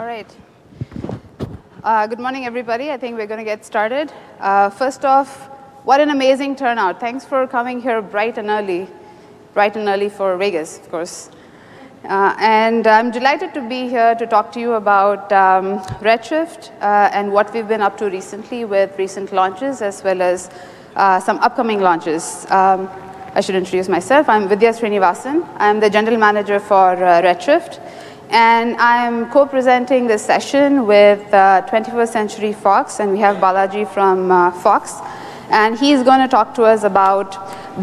All right. Good morning, everybody. I think we're going to get started. First off, what an amazing turnout. Thanks for coming here bright and early for Vegas, of course. And I'm delighted to be here to talk to you about Redshift and what we've been up to recently with recent launches as well as some upcoming launches. I should introduce myself. I'm Vidya Srinivasan. I'm the General Manager for Redshift. And I'm co-presenting this session with 21st Century Fox. And we have Balaji from Fox. And he's going to talk to us about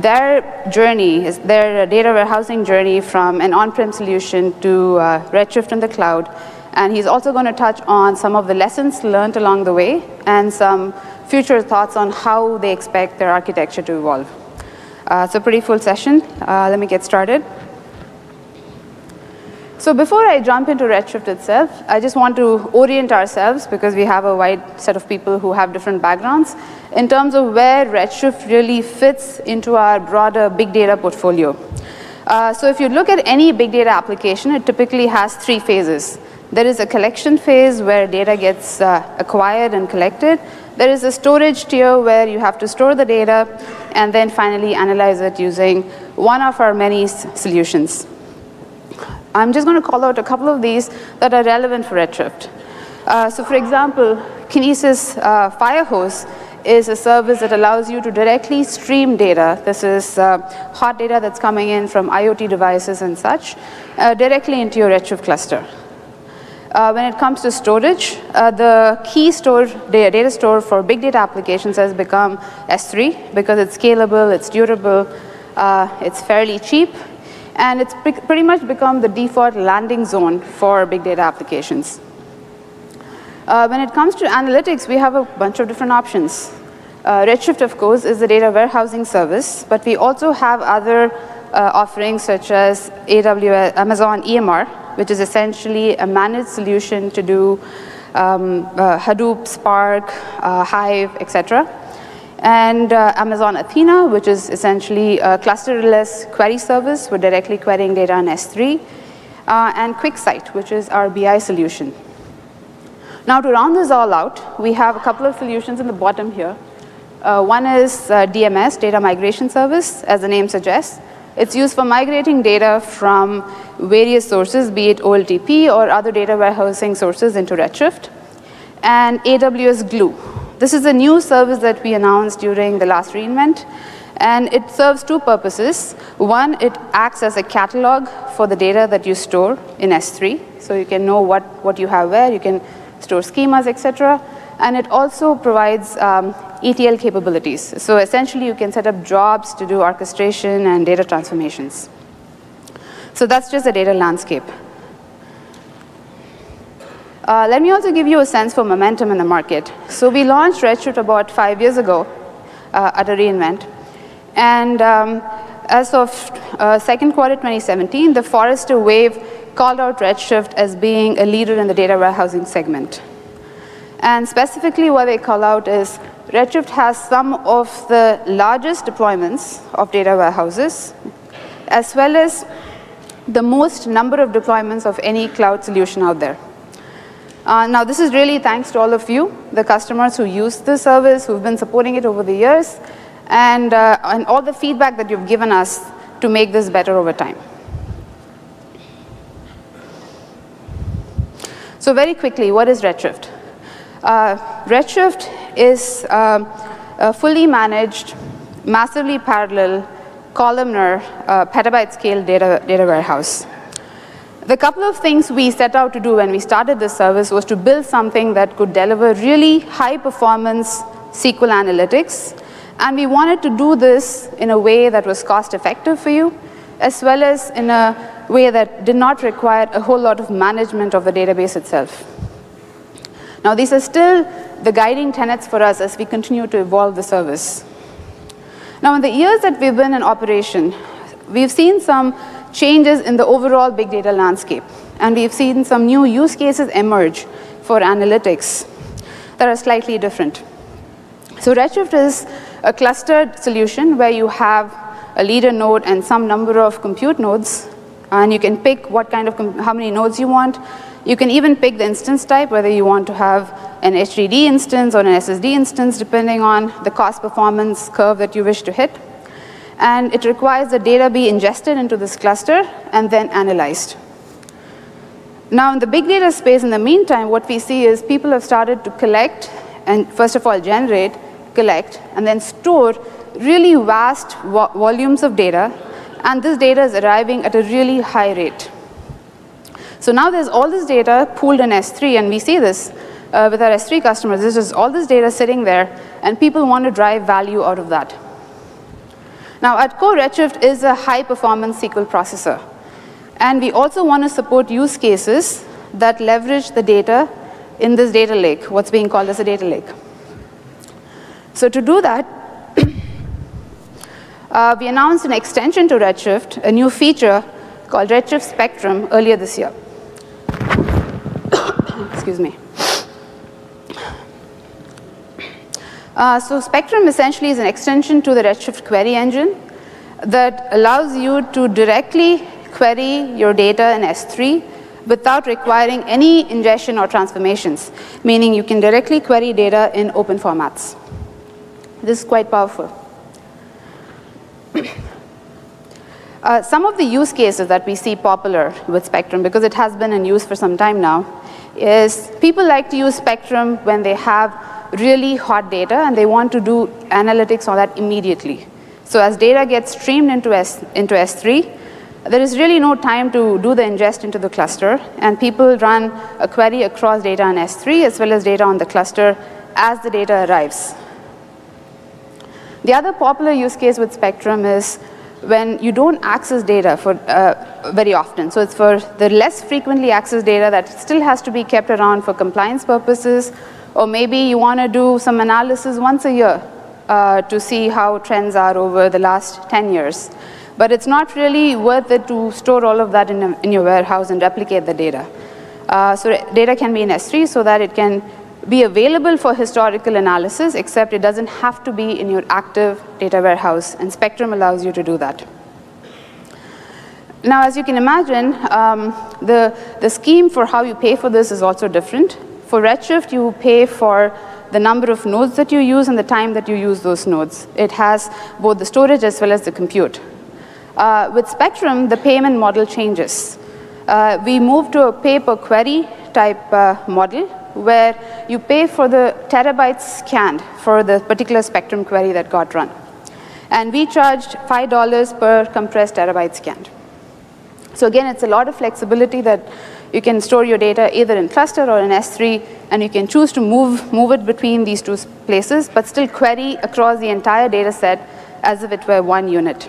their journey, their data warehousing journey from an on-prem solution to Redshift in the cloud. And he's also going to touch on some of the lessons learned along the way and some future thoughts on how they expect their architecture to evolve. It's a pretty full session. Let me get started. So before I jump into Redshift itself, I just want to orient ourselves, because we have a wide set of people who have different backgrounds, in terms of where Redshift really fits into our broader big data portfolio. So if you look at any big data application, it typically has three phases. There is a collection phase where data gets acquired and collected. There is a storage tier where you have to store the data and then finally analyze it using one of our many solutions. I'm just going to call out a couple of these that are relevant for Redshift. So for example, Kinesis Firehose is a service that allows you to directly stream data. This is hot data that's coming in from IoT devices and such, directly into your Redshift cluster. When it comes to storage, the key data store for big data applications has become S3, because it's scalable, it's durable, it's fairly cheap, and it's pretty much become the default landing zone for big data applications. When it comes to analytics, we have a bunch of different options. Redshift, of course, is the data warehousing service, but we also have other offerings such as AWS, Amazon EMR, which is essentially a managed solution to do Hadoop, Spark, Hive, etc. And Amazon Athena, which is essentially a clusterless query service. We're directly querying data on S3. And QuickSight, which is our BI solution. Now, to round this all out, we have a couple of solutions in the bottom here. One is DMS, Data Migration Service, as the name suggests. It's used for migrating data from various sources, be it OLTP or other data warehousing sources, into Redshift. And AWS Glue. This is a new service that we announced during the last reInvent, and it serves two purposes. One, it acts as a catalog for the data that you store in S3, so you can know what you have where, you can store schemas, etc. And it also provides ETL capabilities. So essentially, you can set up jobs to do orchestration and data transformations. So that's just the data landscape. Let me also give you a sense for momentum in the market. So we launched Redshift about 5 years ago at a reInvent. And as of second quarter 2017, the Forrester Wave called out Redshift as being a leader in the data warehousing segment. And specifically, what they call out is Redshift has some of the largest deployments of data warehouses, as well as the most number of deployments of any cloud solution out there. Now, this is really thanks to all of you, the customers who use this service, who've been supporting it over the years, and all the feedback that you've given us to make this better over time. So very quickly, what is Redshift? Redshift is a fully managed, massively parallel, columnar, petabyte-scale data warehouse. The couple of things we set out to do when we started this service was to build something that could deliver really high-performance SQL analytics. And we wanted to do this in a way that was cost-effective for you, as well as in a way that did not require a whole lot of management of the database itself. Now, these are still the guiding tenets for us as we continue to evolve the service. Now, in the years that we've been in operation, we've seen some changes in the overall big data landscape. And we've seen some new use cases emerge for analytics that are slightly different. So Redshift is a clustered solution where you have a leader node and some number of compute nodes, And you can pick what kind of, how many nodes you want. You can even pick the instance type, whether you want to have an HDD instance or an SSD instance, depending on the cost performance curve that you wish to hit. And it requires the data be ingested into this cluster and then analyzed. Now, in the big data space, in the meantime, what we see is people have started to collect, and first of all, generate, collect, and then store really vast volumes of data. And this data is arriving at a really high rate. So now there's all this data pooled in S3, and we see this with our S3 customers. This is all this data sitting there, and people want to drive value out of that. Now, at core, Redshift is a high-performance SQL processor. And we also want to support use cases that leverage the data in this data lake, what's being called as a data lake. So to do that, we announced an extension to Redshift, a new feature called Redshift Spectrum earlier this year. Excuse me. So Spectrum essentially is an extension to the Redshift query engine that allows you to directly query your data in S3 without requiring any ingestion or transformations, meaning you can directly query data in open formats. This is quite powerful. Some of the use cases that we see popular with Spectrum, because it has been in use for some time now, is people like to use Spectrum when they have really hot data and they want to do analytics on that immediately. So as data gets streamed into S3, there is really no time to do the ingest into the cluster, and people run a query across data on S3 as well as data on the cluster as the data arrives. The other popular use case with Spectrum is when you don't access data for, very often. So it's for the less frequently accessed data that still has to be kept around for compliance purposes, or maybe you want to do some analysis once a year to see how trends are over the last 10 years. But it's not really worth it to store all of that in your warehouse and replicate the data. So data can be in S3 so that it can be available for historical analysis, except it doesn't have to be in your active data warehouse, and Spectrum allows you to do that. Now, as you can imagine, the scheme for how you pay for this is also different. For Redshift, you pay for the number of nodes that you use and the time that you use those nodes. It has both the storage as well as the compute. With Spectrum, the payment model changes. We move to a pay-per-query type model, where you pay for the terabytes scanned for the particular Spectrum query that got run. And we charged $5 per compressed terabyte scanned. So again, it's a lot of flexibility that you can store your data either in cluster or in S3, and you can choose to move it between these two places, but still query across the entire data set as if it were one unit.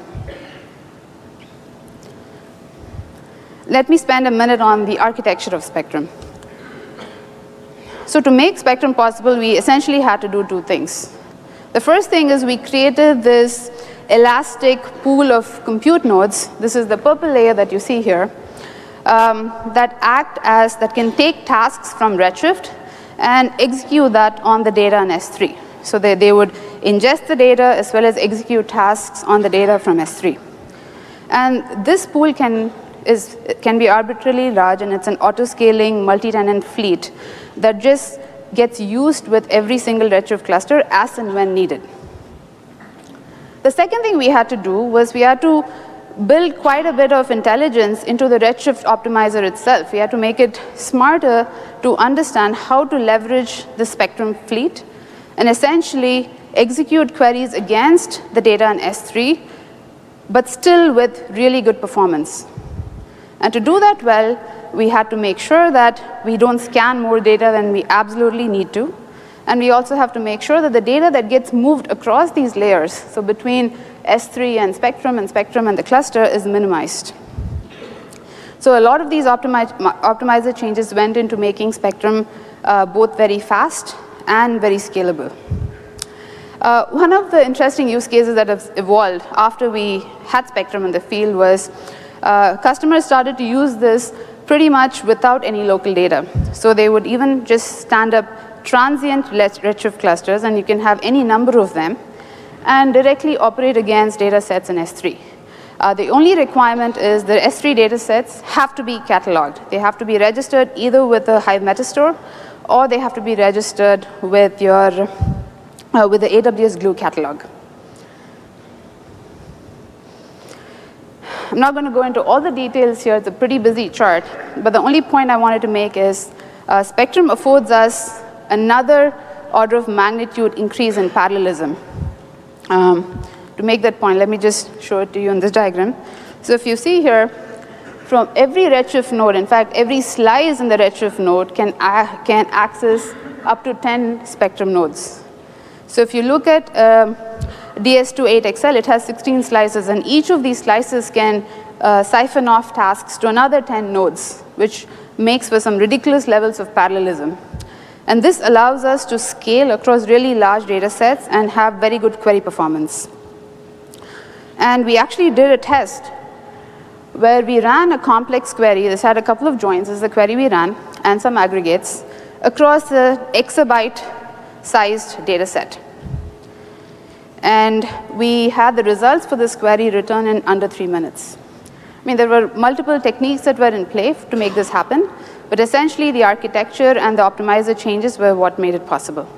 Let me spend a minute on the architecture of Spectrum. So to make Spectrum possible, we essentially had to do two things. The first thing is we created this elastic pool of compute nodes. This is the purple layer that you see here that can take tasks from Redshift and execute that on the data in S3. So they would ingest the data as well as execute tasks on the data from S3. And this pool can be arbitrarily large, and it's an auto-scaling multi-tenant fleet that just gets used with every single Redshift cluster as and when needed. The second thing we had to do was we had to build quite a bit of intelligence into the Redshift optimizer itself. We had to make it smarter to understand how to leverage the Spectrum fleet and essentially execute queries against the data in S3, but still with really good performance. And to do that well, we had to make sure that we don't scan more data than we absolutely need to. And we also have to make sure that the data that gets moved across these layers, so between S3 and Spectrum and the cluster, is minimized. So a lot of these optimizer changes went into making Spectrum both very fast and very scalable. One of the interesting use cases that have evolved after we had Spectrum in the field was customers started to use this pretty much without any local data. So they would even just stand up transient Redshift clusters, and you can have any number of them, and directly operate against data sets in S3. The only requirement is the S3 datasets have to be cataloged. They have to be registered either with the Hive Metastore or they have to be registered with your with the AWS Glue catalog. I'm not going to go into all the details here. It's a pretty busy chart. But the only point I wanted to make is Spectrum affords us another order of magnitude increase in parallelism. To make that point, let me just show it to you in this diagram. So if you see here, from every Redshift node, in fact, every slice in the Redshift node can access up to 10 Spectrum nodes. So if you look at DS28XL, it has 16 slices, and each of these slices can siphon off tasks to another 10 nodes, which makes for some ridiculous levels of parallelism. And this allows us to scale across really large data sets and have very good query performance. And we actually did a test where we ran a complex query. This had a couple of joins. This is the query we ran, and some aggregates, across the exabyte-sized data set. And we had the results for this query return in under 3 minutes. I mean, there were multiple techniques that were in play to make this happen, but essentially the architecture and the optimizer changes were what made it possible.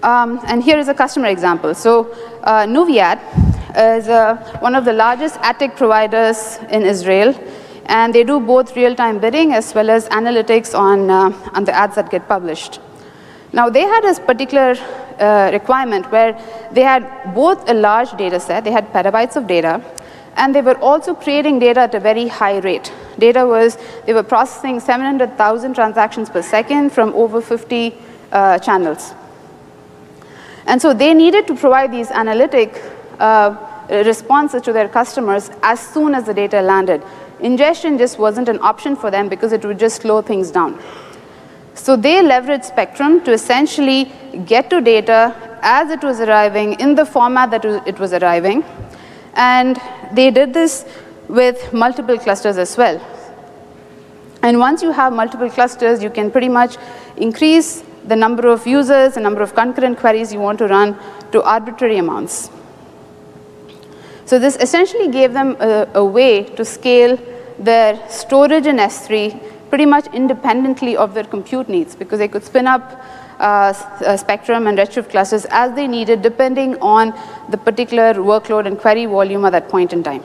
And here is a customer example. So Nuviad is one of the largest ad tech providers in Israel, and they do both real-time bidding as well as analytics on the ads that get published. Now, they had a particular requirement where they had both a large data set, they had petabytes of data, and they were also creating data at a very high rate. They were processing 700,000 transactions per second from over 50 channels. And so they needed to provide these analytic responses to their customers as soon as the data landed. Ingestion just wasn't an option for them because it would just slow things down. So they leveraged Spectrum to essentially get to data as it was arriving, in the format that it was arriving. And they did this with multiple clusters as well. And once you have multiple clusters, you can pretty much increase the number of users, the number of concurrent queries you want to run to arbitrary amounts. So this essentially gave them a way to scale their storage in S3 pretty much independently of their compute needs, because they could spin up Spectrum and Redshift clusters as they needed, depending on the particular workload and query volume at that point in time.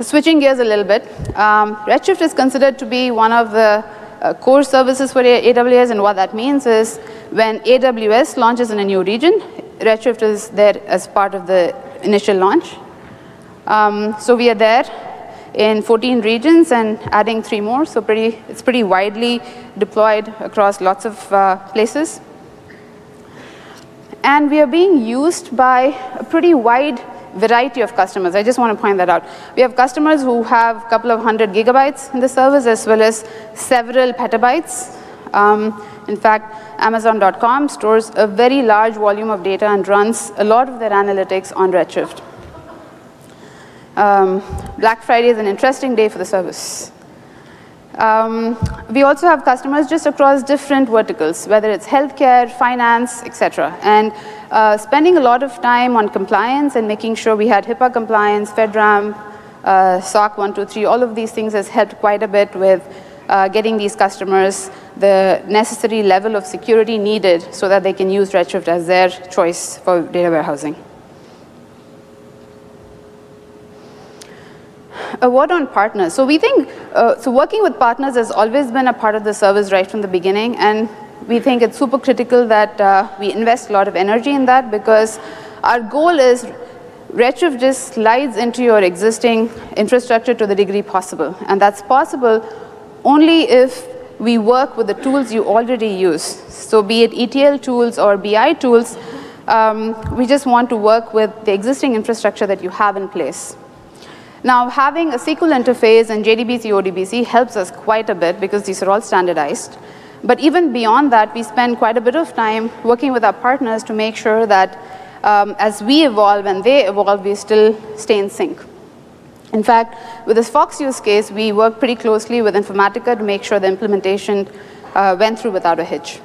Switching gears a little bit, Redshift is considered to be one of the core services for AWS, and what that means is when AWS launches in a new region, Redshift is there as part of the initial launch. So we are there in 14 regions and adding 3 more, so it's pretty widely deployed across lots of places. And we are being used by a pretty wide variety of customers. I just want to point that out. We have customers who have a couple of 100 gigabytes in the service as well as several petabytes. In fact, Amazon.com stores a very large volume of data and runs a lot of their analytics on Redshift. Black Friday is an interesting day for the service. We also have customers just across different verticals, whether it's healthcare, finance, etc. And spending a lot of time on compliance and making sure we had HIPAA compliance, FedRAMP, SOC 123, all of these things has helped quite a bit with getting these customers the necessary level of security needed so that they can use Redshift as their choice for data warehousing. A word on partners. So we think, working with partners has always been a part of the service right from the beginning, and we think it's super critical that we invest a lot of energy in that, because our goal is Redshift just slides into your existing infrastructure to the degree possible, and that's possible only if we work with the tools you already use. So be it ETL tools or BI tools, we just want to work with the existing infrastructure that you have in place. Now, having a SQL interface and JDBC, ODBC helps us quite a bit because these are all standardized. But even beyond that, we spend quite a bit of time working with our partners to make sure that as we evolve and they evolve, we still stay in sync. In fact, with this Fox use case, we worked pretty closely with Informatica to make sure the implementation went through without a hitch.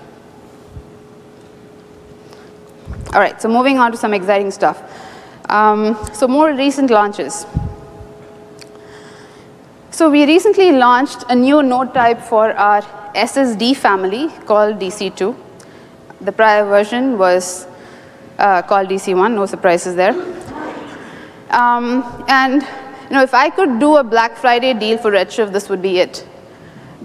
All right, so moving on to some exciting stuff. So more recent launches. So we recently launched a new node type for our SSD family called DC2. The prior version was called DC1, no surprises there. And you know, if I could do a Black Friday deal for Redshift, this would be it.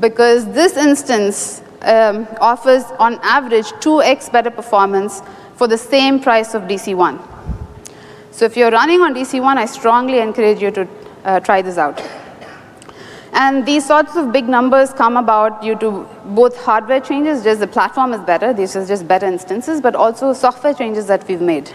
Because this instance offers, on average, 2x better performance for the same price of DC1. So if you're running on DC1, I strongly encourage you to try this out. And these sorts of big numbers come about due to both hardware changes, just the platform is better, this is just better instances, but also software changes that we've made.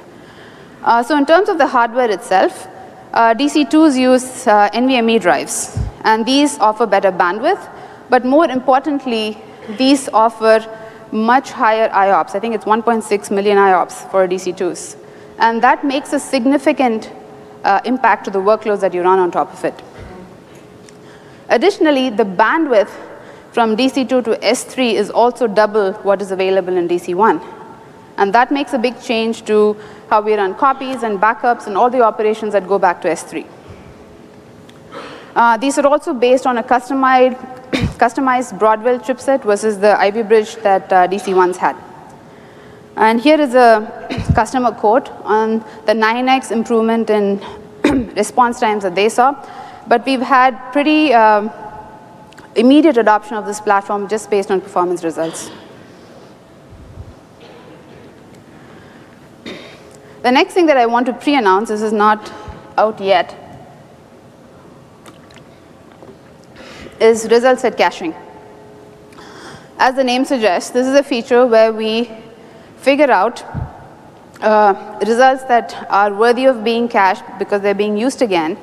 So in terms of the hardware itself, DC2s use NVMe drives, and these offer better bandwidth, but more importantly, these offer much higher IOPS. I think it's 1.6 million IOPS for DC2s. And that makes a significant impact to the workloads that you run on top of it. Additionally, the bandwidth from DC2 to S3 is also double what is available in DC1. And that makes a big change to how we run copies and backups and all the operations that go back to S3. These are also based on a customized Broadwell chipset versus the Ivy Bridge that DC1's had. And here is a customer quote on the 9x improvement in response times that they saw. But we've had pretty immediate adoption of this platform just based on performance results. The next thing that I want to pre-announce, this is not out yet, is result-set caching. As the name suggests, this is a feature where we figure out results that are worthy of being cached because they're being used again,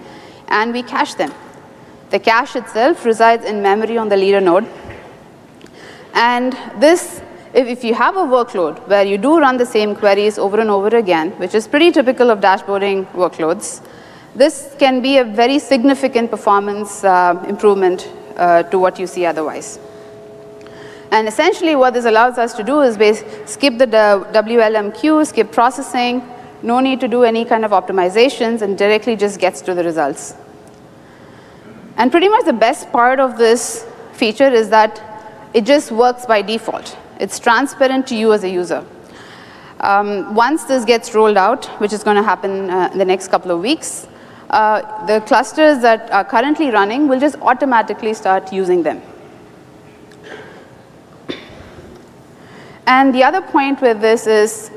and we cache them. The cache itself resides in memory on the leader node. And this, if you have a workload where you do run the same queries over and over again, which is pretty typical of dashboarding workloads, this can be a very significant performance improvement to what you see otherwise. And essentially what this allows us to do is skip the WLM queue, skip processing, no need to do any kind of optimizations, and directly just gets to the results. And pretty much the best part of this feature is that it just works by default. It's transparent to you as a user. Once this gets rolled out, which is going to happen in the next couple of weeks, the clusters that are currently running will just automatically start using them. And the other point with this is,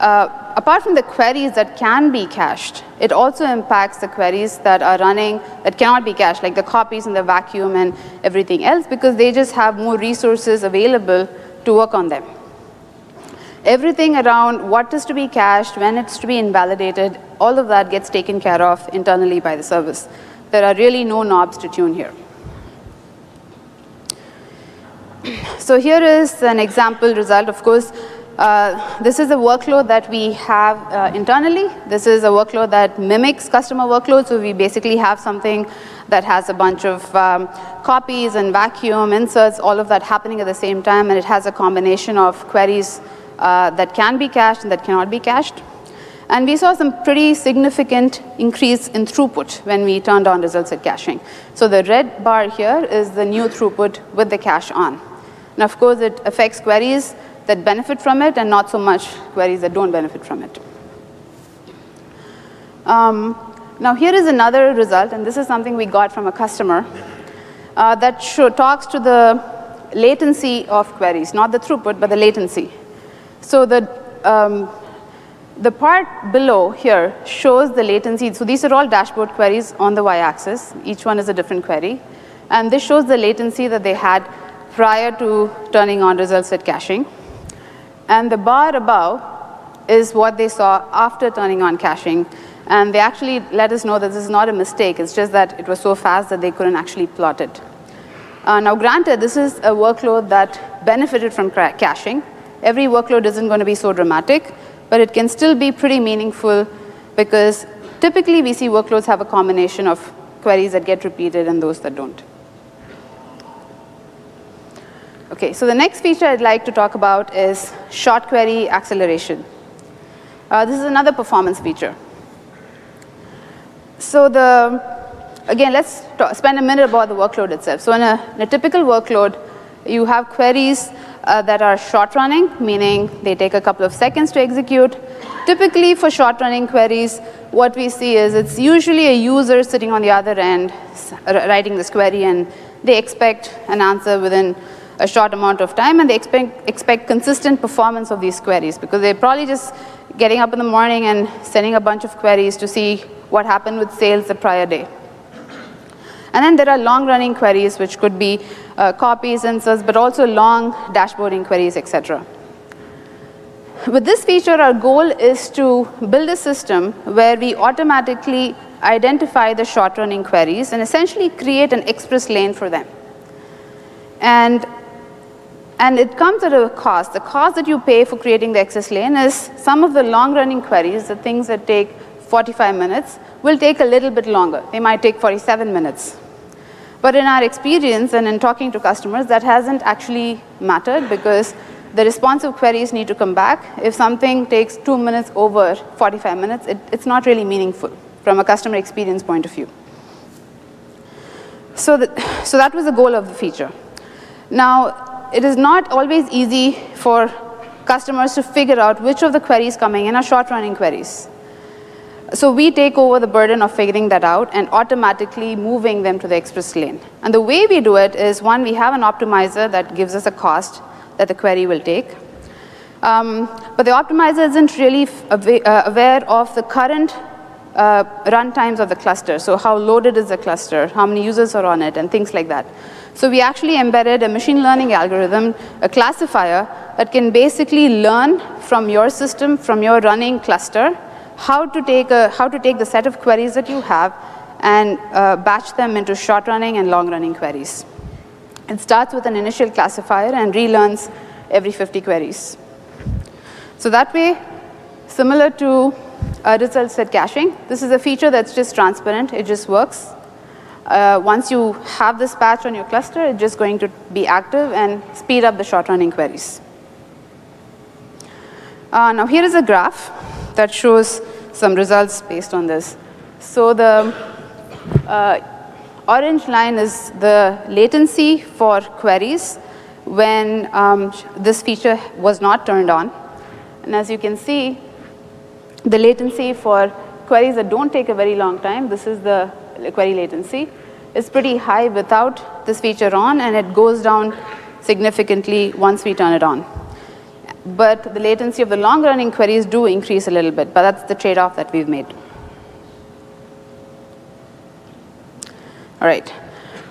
apart from the queries that can be cached, it also impacts the queries that are running that cannot be cached, like the copies and the vacuum and everything else, because they just have more resources available to work on them. Everything around what is to be cached, when it's to be invalidated, all of that gets taken care of internally by the service. There are really no knobs to tune here. So here is an example result. Of course, this is a workload that we have internally. This is a workload that mimics customer workloads, so we basically have something that has a bunch of copies and vacuum, inserts, all of that happening at the same time, and it has a combination of queries that can be cached and that cannot be cached. And we saw some pretty significant increase in throughput when we turned on result-set caching. So the red bar here is the new throughput with the cache on. And of course, it affects queries that benefit from it, and not so much queries that don't benefit from it. Now here is another result, and this is something we got from a customer that talks to the latency of queries, not the throughput, but the latency. So the part below here shows the latency. So these are all dashboard queries on the y-axis. Each one is a different query. And this shows the latency that they had prior to turning on result-set caching. And the bar above is what they saw after turning on caching. And they actually let us know that this is not a mistake. It's just that it was so fast that they couldn't actually plot it. Now, granted, this is a workload that benefited from caching. Every workload isn't going to be so dramatic, but it can still be pretty meaningful because typically we see workloads have a combination of queries that get repeated and those that don't. Okay, so the next feature I'd like to talk about is short query acceleration. This is another performance feature. So again, let's spend a minute about the workload itself. So in a typical workload, you have queries that are short running, meaning they take a couple of seconds to execute. Typically for short running queries, what we see is it's usually a user sitting on the other end writing this query, and they expect an answer within a short amount of time, and they expect consistent performance of these queries, because they're probably just getting up in the morning and sending a bunch of queries to see what happened with sales the prior day. And then there are long-running queries, which could be copies, inserts, but also long dashboarding queries, etc. With this feature, our goal is to build a system where we automatically identify the short-running queries and essentially create an express lane for them. And it comes at a cost. The cost that you pay for creating the express lane is some of the long-running queries, the things that take 45 minutes, will take a little bit longer. They might take 47 minutes. But in our experience and in talking to customers, that hasn't actually mattered, because the responsive queries need to come back. If something takes 2 minutes over 45 minutes, it's not really meaningful from a customer experience point of view. So that was the goal of the feature. Now, it is not always easy for customers to figure out which of the queries coming in are short-running queries. So we take over the burden of figuring that out and automatically moving them to the express lane. And the way we do it is, one, we have an optimizer that gives us a cost that the query will take. But the optimizer isn't really aware of the current run times of the cluster. So how loaded is the cluster, how many users are on it, and things like that. So we actually embedded a machine learning algorithm, a classifier, that can basically learn from your system, from your running cluster, how to take the set of queries that you have and batch them into short-running and long-running queries. It starts with an initial classifier and relearns every 50 queries. So that way, similar to result-set caching, this is a feature that's just transparent. It just works. Once you have this batch on your cluster, it's just going to be active and speed up the short-running queries. Now here is a graph that shows some results based on this. So the orange line is the latency for queries when this feature was not turned on. And as you can see, the latency for queries that don't take a very long time, this is the query latency, is pretty high without this feature on, and it goes down significantly once we turn it on. But the latency of the long-running queries do increase a little bit, but that's the trade-off that we've made. All right.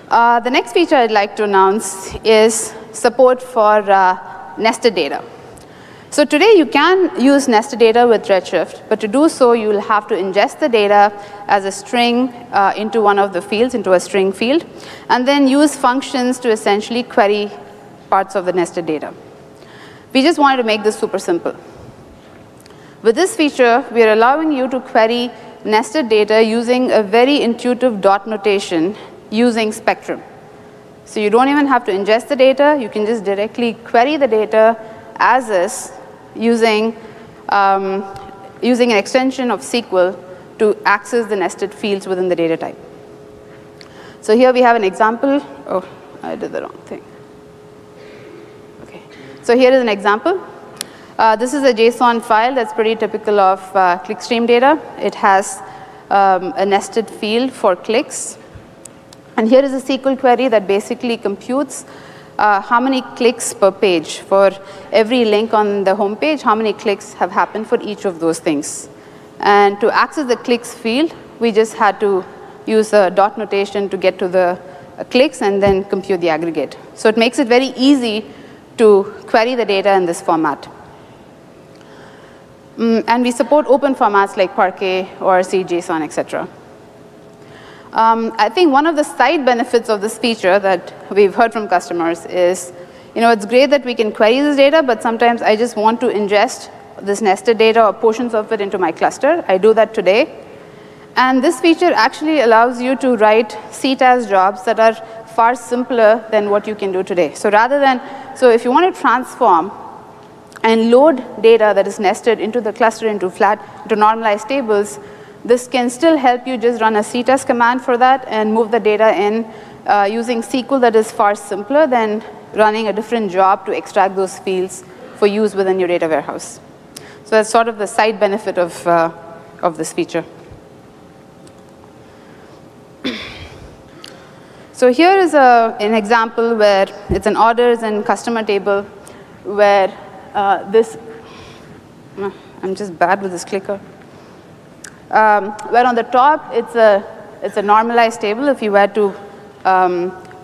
The next feature I'd like to announce is support for nested data. So today, you can use nested data with Redshift, but to do so, you'll have to ingest the data as a string into one of the fields, into a string field, and then use functions to essentially query parts of the nested data. We just wanted to make this super simple. With this feature, we are allowing you to query nested data using a very intuitive dot notation using Spectrum. So you don't even have to ingest the data. You can just directly query the data as is using an extension of SQL to access the nested fields within the data type. So here we have an example. Oh, I did the wrong thing. So here is an example. This is a JSON file that's pretty typical of clickstream data. It has a nested field for clicks. And here is a SQL query that basically computes how many clicks per page. For every link on the home page, how many clicks have happened for each of those things. And to access the clicks field, we just had to use a dot notation to get to the clicks and then compute the aggregate. So it makes it very easy to query the data in this format. And we support open formats like Parquet, ORC, JSON, etc. I think one of the side benefits of this feature that we've heard from customers is, it's great that we can query this data, but sometimes I just want to ingest this nested data or portions of it into my cluster. I do that today. And this feature actually allows you to write CTAS jobs that are far simpler than what you can do today. So if you want to transform and load data that is nested into the cluster into normalized tables. This can still help you just run a CTAS command for that and move the data in using SQL that is far simpler than running a different job to extract those fields for use within your data warehouse. So that's sort of the side benefit of this feature. So here is an example where it's an orders and customer table where I'm just bad with this clicker. Where on the top, it's a normalized table if you were to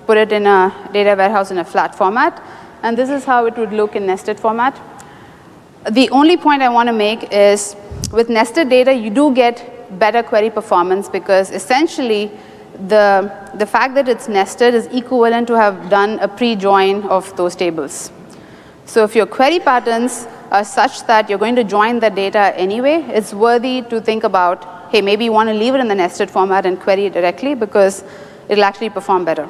put it in a data warehouse in a flat format. And this is how it would look in nested format. The only point I want to make is with nested data, you do get better query performance because essentially the fact that it's nested is equivalent to have done a pre-join of those tables. So if your query patterns are such that you're going to join the data anyway, it's worthy to think about, hey, maybe you want to leave it in the nested format and query it directly because it'll actually perform better.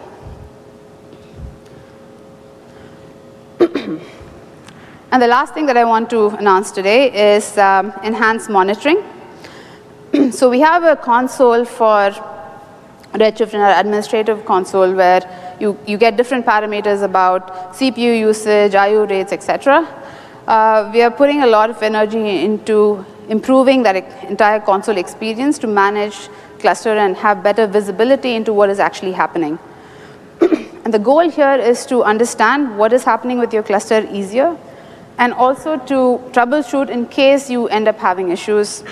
And the last thing that I want to announce today is enhanced monitoring. So we have a console for Redshift in our administrative console where you get different parameters about CPU usage, IO rates, etc. We are putting a lot of energy into improving that entire console experience to manage cluster and have better visibility into what is actually happening. And the goal here is to understand what is happening with your cluster easier and also to troubleshoot in case you end up having issues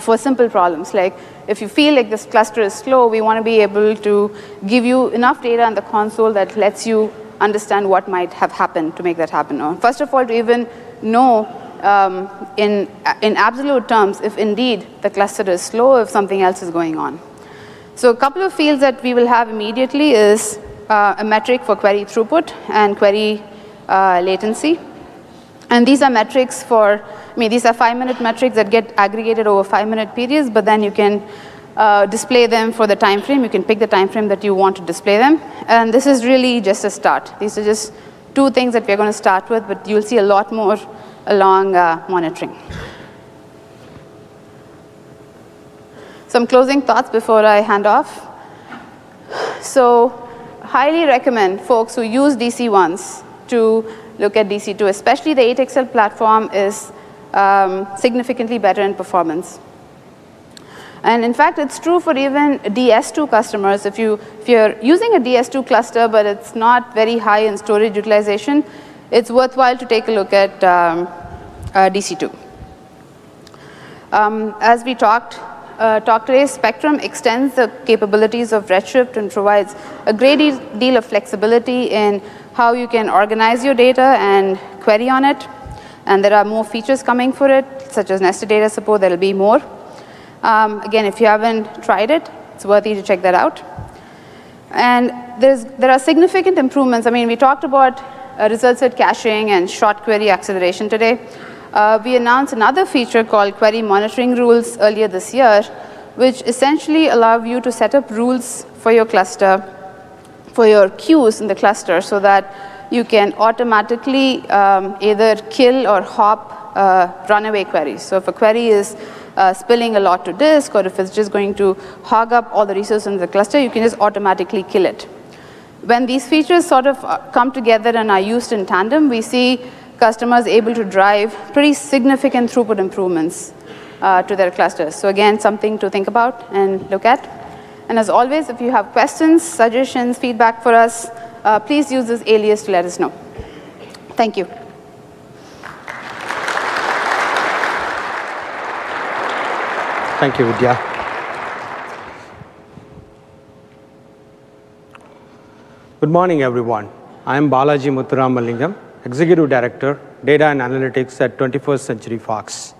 for simple problems. Like if you feel like this cluster is slow, we want to be able to give you enough data on the console that lets you understand what might have happened to make that happen. Or first of all, to even know in absolute terms if indeed the cluster is slow, if something else is going on. So a couple of fields that we will have immediately is a metric for query throughput and query latency. And these are metrics for, I mean, these are 5-minute metrics that get aggregated over 5-minute periods, but then you can display them for the time frame. You can pick the time frame that you want to display them. And this is really just a start. These are just two things that we're going to start with, but you'll see a lot more along monitoring. Some closing thoughts before I hand off. So highly recommend folks who use DC1s to look at DC2, especially the 8XL platform is significantly better in performance. And in fact, it's true for even DS2 customers. If you're using a DS2 cluster, but it's not very high in storage utilization, it's worthwhile to take a look at DC2. As we talked today, Spectrum extends the capabilities of Redshift and provides a great deal of flexibility in how you can organize your data and query on it. And there are more features coming for it, such as nested data support. There'll be more. Again, if you haven't tried it, it's worthy to check that out. And there are significant improvements. I mean, we talked about results-set caching and short query acceleration today. We announced another feature called query monitoring rules earlier this year, which essentially allow you to set up rules for your cluster, for your queues in the cluster, so that you can automatically either kill or hop runaway queries. So if a query is spilling a lot to disk, or if it's just going to hog up all the resources in the cluster, you can just automatically kill it. When these features sort of come together and are used in tandem, we see customers able to drive pretty significant throughput improvements to their clusters. So again, something to think about and look at. And as always, if you have questions, suggestions, feedback for us, please use this alias to let us know. Thank you. Thank you, Vidya. Good morning, everyone. I am Balaji Muthuramalingam, Executive Director, Data and Analytics at 21st Century Fox.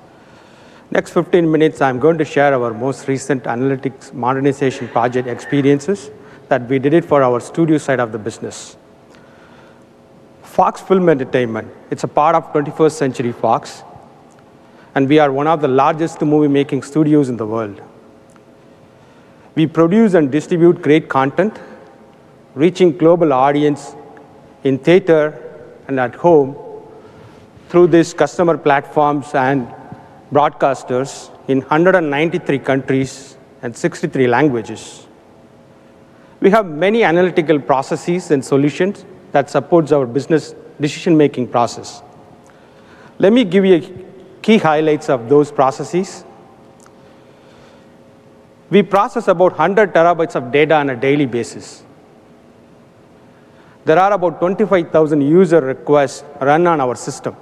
Next 15 minutes, I'm going to share our most recent analytics modernization project experiences that we did it for our studio side of the business. Fox Film Entertainment, it's a part of 21st Century Fox, and we are one of the largest movie-making studios in the world. We produce and distribute great content, reaching global audience in theater and at home through these customer platforms and broadcasters in 193 countries and 63 languages. We have many analytical processes and solutions that supports our business decision-making process. Let me give you key highlights of those processes. We process about 100 terabytes of data on a daily basis. There are about 25,000 user requests run on our system.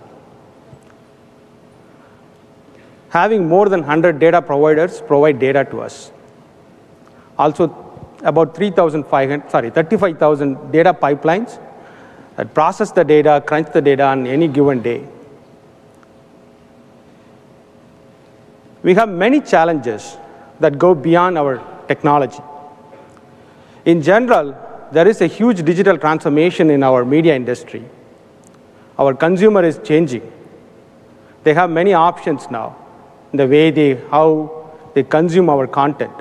Having more than 100 data providers provide data to us. Also, about 35,000 data pipelines that process the data, crunch the data on any given day. We have many challenges that go beyond our technology. In general, there is a huge digital transformation in our media industry. Our consumer is changing. They have many options now in the way how they consume our content.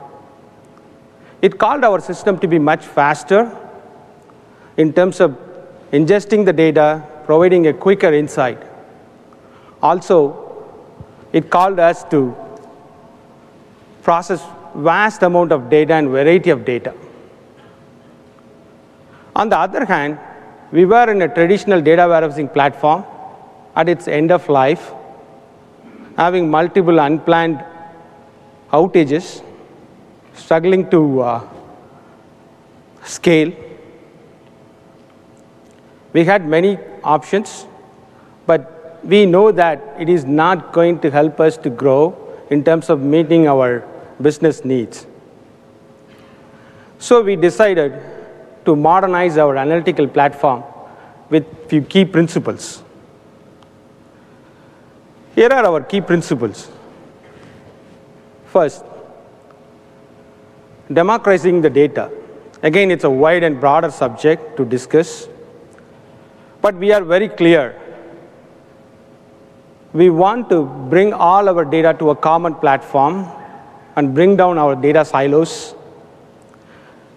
It called our system to be much faster in terms of ingesting the data, providing a quicker insight. Also, it called us to process vast amount of data and variety of data. On the other hand, we were in a traditional data warehousing platform at its end of life, having multiple unplanned outages, struggling to scale. We had many options, but we know that it is not going to help us to grow in terms of meeting our business needs. So we decided to modernize our analytical platform with few key principles. Here are our key principles. First, democratizing the data. Again, it's a wide and broader subject to discuss, but we are very clear. We want to bring all our data to a common platform and bring down our data silos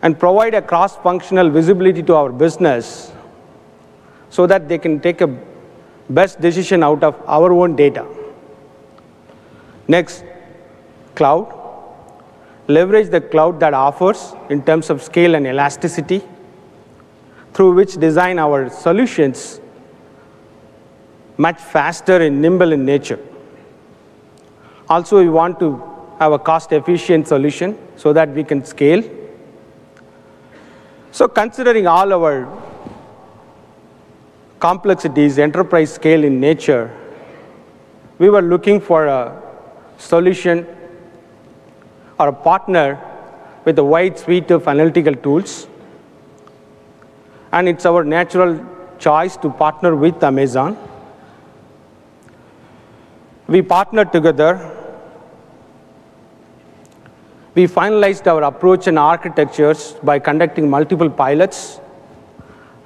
and provide a cross-functional visibility to our business so that they can take a best decision out of our own data. Next, cloud. Leverage the cloud that offers in terms of scale and elasticity, through which design our solutions much faster and nimble in nature. Also, we want to have a cost-efficient solution so that we can scale. So considering all our complexities, enterprise scale in nature, we were looking for a solution or a partner with a wide suite of analytical tools. And it's our natural choice to partner with Amazon. We partnered together. We finalized our approach and architectures by conducting multiple pilots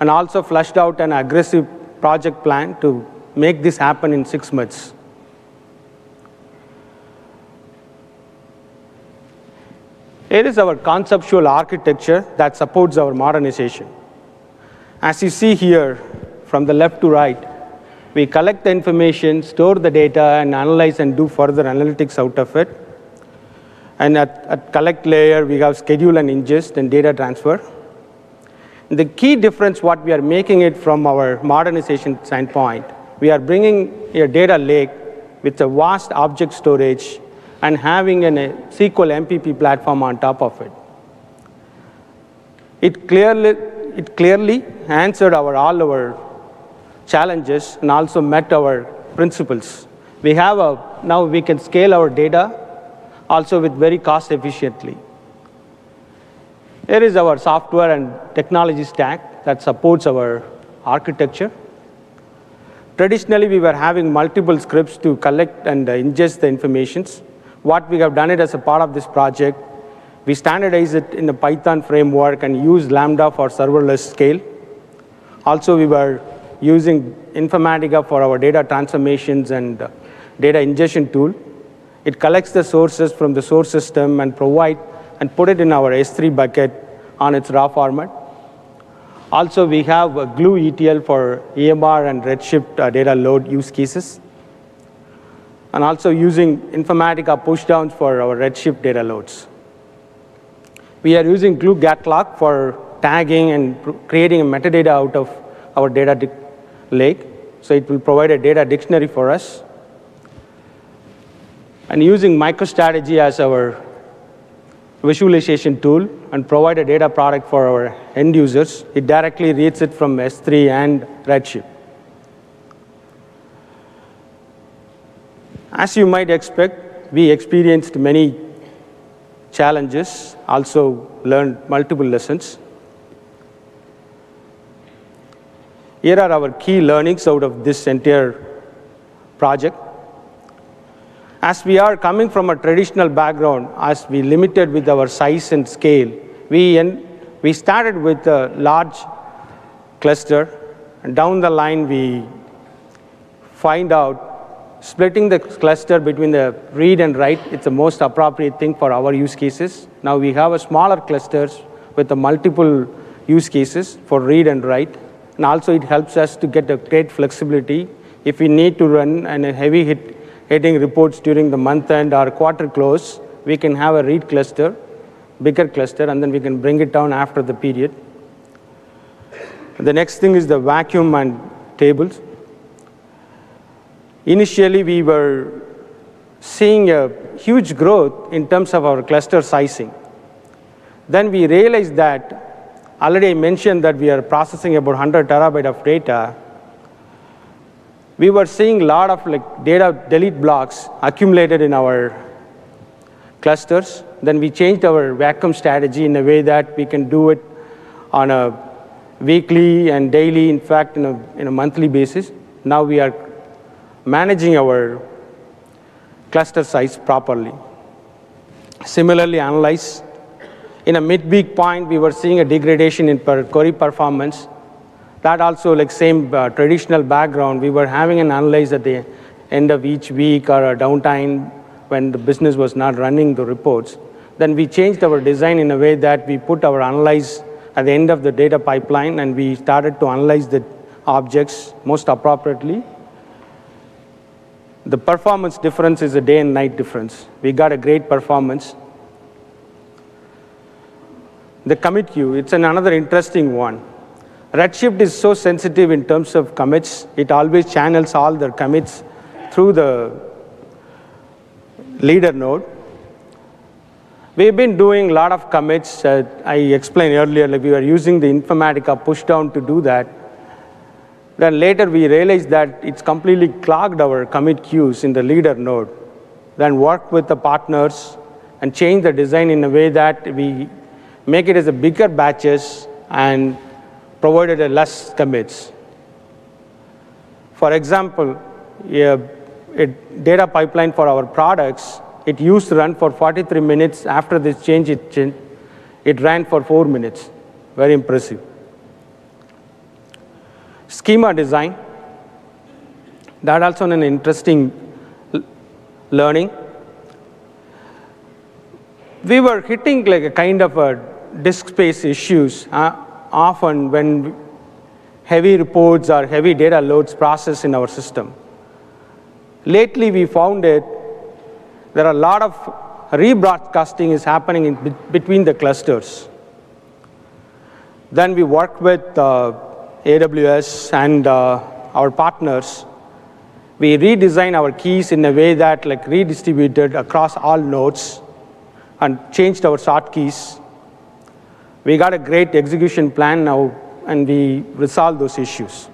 and also fleshed out an aggressive project plan to make this happen in 6 months. Here is our conceptual architecture that supports our modernization. As you see here, from the left to right, we collect the information, store the data, and analyze and do further analytics out of it. And at collect layer, we have schedule and ingest and data transfer. The key difference, what we are making it from our modernization standpoint, we are bringing a data lake with a vast object storage and having a SQL MPP platform on top of it. It clearly answered all our challenges and also met our principles. Now we can scale our data also with very cost efficiently. Here is our software and technology stack that supports our architecture. Traditionally, we were having multiple scripts to collect and ingest the informations. What we have done it as a part of this project, we standardize it in the Python framework and use Lambda for serverless scale. Also, we were using Informatica for our data transformations and data ingestion tool. It collects the sources from the source system and provide and put it in our S3 bucket on its raw format. Also, we have a Glue ETL for EMR and Redshift data load use cases. And also using Informatica pushdowns for our Redshift data loads. We are using Glue Gatlog for tagging and creating a metadata out of our data lake. So it will provide a data dictionary for us. And using MicroStrategy as our visualization tool and provide a data product for our end users. It directly reads it from S3 and Redshift. As you might expect, we experienced many challenges, also learned multiple lessons. Here are our key learnings out of this entire project. As we are coming from a traditional background, as we limited with our size and scale, we started with a large cluster, and down the line we find out splitting the cluster between the read and write, it's the most appropriate thing for our use cases. Now we have a smaller clusters with the multiple use cases for read and write, and also it helps us to get a great flexibility if we need to run a heavy hit hitting reports during the month end or quarter close, we can have a read cluster, bigger cluster, and then we can bring it down after the period. The next thing is the vacuum and tables. Initially, we were seeing a huge growth in terms of our cluster sizing. Then we realized that, already I mentioned that we are processing about 100 terabyte of data. We were seeing a lot of data delete blocks accumulated in our clusters. Then we changed our vacuum strategy in a way that we can do it on a weekly and daily, in fact, in a monthly basis. Now we are managing our cluster size properly. Similarly, analyze. In a mid-week point, we were seeing a degradation in query performance. That also, same traditional background, we were having an analyze at the end of each week or a downtime when the business was not running the reports. Then we changed our design in a way that we put our analyze at the end of the data pipeline, and we started to analyze the objects most appropriately. The performance difference is a day and night difference. We got a great performance. The commit queue, it's another interesting one. Redshift is so sensitive in terms of commits. It always channels all their commits through the leader node. We've been doing a lot of commits. I explained earlier, we were using the Informatica pushdown to do that. Then later we realized that it's completely clogged our commit queues in the leader node. Then worked with the partners and changed the design in a way that we make it as a bigger batches and provided a less commits. For example, a data pipeline for our products, it used to run for 43 minutes. After this change, it ran for 4 minutes. Very impressive. Schema design, that also an interesting learning. We were hitting a kind of a disk space issues. Often when heavy reports or heavy data loads process in our system. Lately, we found that there are a lot of rebroadcasting is happening in between the clusters. Then we worked with AWS and our partners. We redesigned our keys in a way that redistributed across all nodes and changed our short keys. We got a great execution plan now, and we resolved those issues.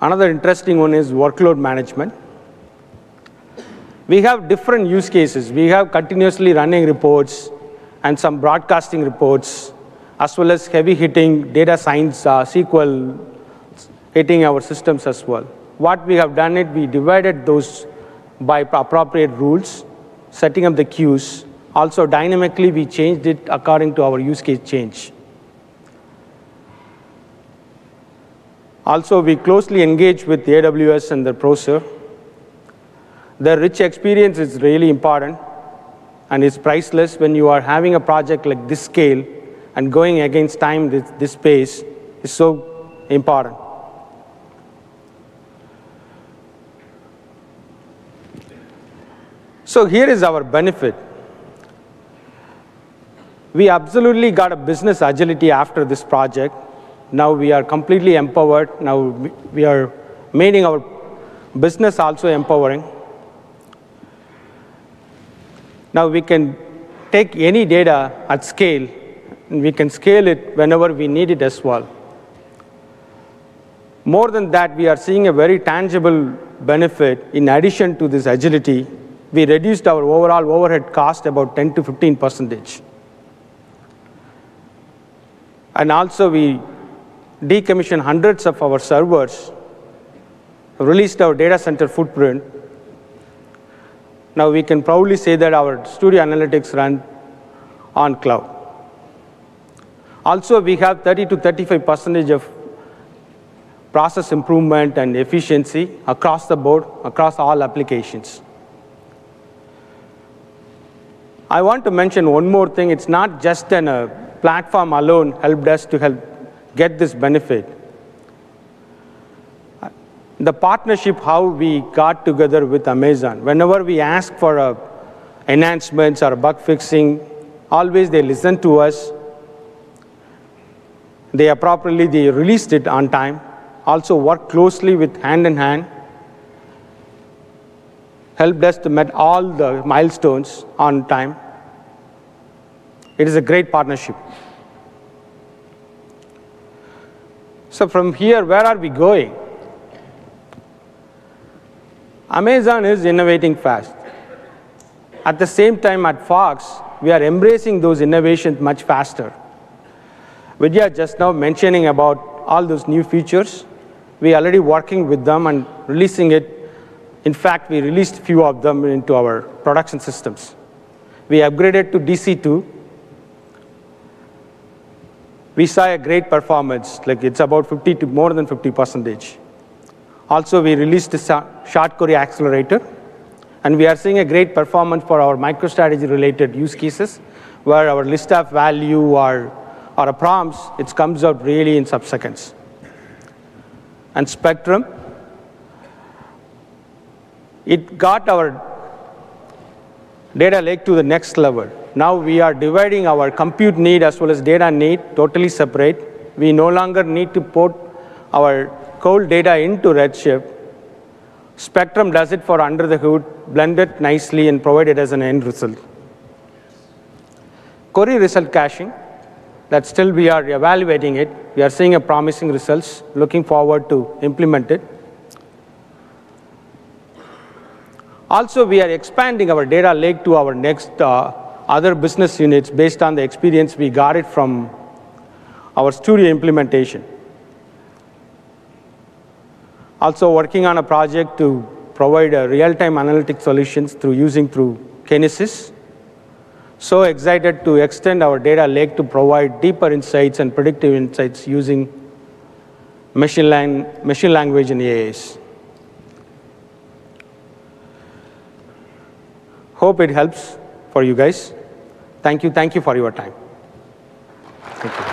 Another interesting one is workload management. We have different use cases. We have continuously running reports and some broadcasting reports, as well as heavy hitting data science, SQL, hitting our systems as well. What we have done is we divided those by appropriate rules, setting up the queues. Also, dynamically, we changed it according to our use case change. Also, we closely engage with AWS and the ProServe. Their rich experience is really important, and it's priceless when you are having a project like this scale and going against time, this space is so important. So here is our benefit. We absolutely got a business agility after this project. Now we are completely empowered. Now we are making our business also empowering. Now we can take any data at scale, and we can scale it whenever we need it as well. More than that, we are seeing a very tangible benefit. In addition to this agility, we reduced our overall overhead cost about 10% to 15%. And also we decommissioned hundreds of our servers, released our data center footprint. Now we can proudly say that our studio analytics run on cloud. Also we have 30% to 35% of process improvement and efficiency across the board, across all applications. I want to mention one more thing. It's not just an platform alone helped us to help get this benefit. The partnership, how we got together with Amazon. Whenever we ask for enhancements or bug fixing, always they listen to us. They appropriately released it on time. Also worked closely with hand in hand. Helped us to meet all the milestones on time. It is a great partnership. So from here, where are we going? Amazon is innovating fast. At the same time at Fox, we are embracing those innovations much faster. Vidya just now mentioning about all those new features. We are already working with them and releasing it. In fact, we released a few of them into our production systems. We upgraded to DC2. We saw a great performance, like it's about 50% to more than 50%. Also, we released the short query accelerator, and we are seeing a great performance for our MicroStrategy-related use cases, where our list of value or prompts, it comes out really in sub-seconds. And Spectrum, it got our data lake to the next level. Now we are dividing our compute need as well as data need totally separate. We no longer need to port our cold data into Redshift. Spectrum does it for under the hood, blend it nicely, and provide it as an end result. Query result caching, that still we are evaluating it. We are seeing a promising results, looking forward to implement it. Also, we are expanding our data lake to our next other business units based on the experience we got it from our studio implementation. Also working on a project to provide a real-time analytic solutions through Kinesis. So excited to extend our data lake to provide deeper insights and predictive insights using machine language and AIs. Hope it helps for you guys. Thank you for your time. Thank you.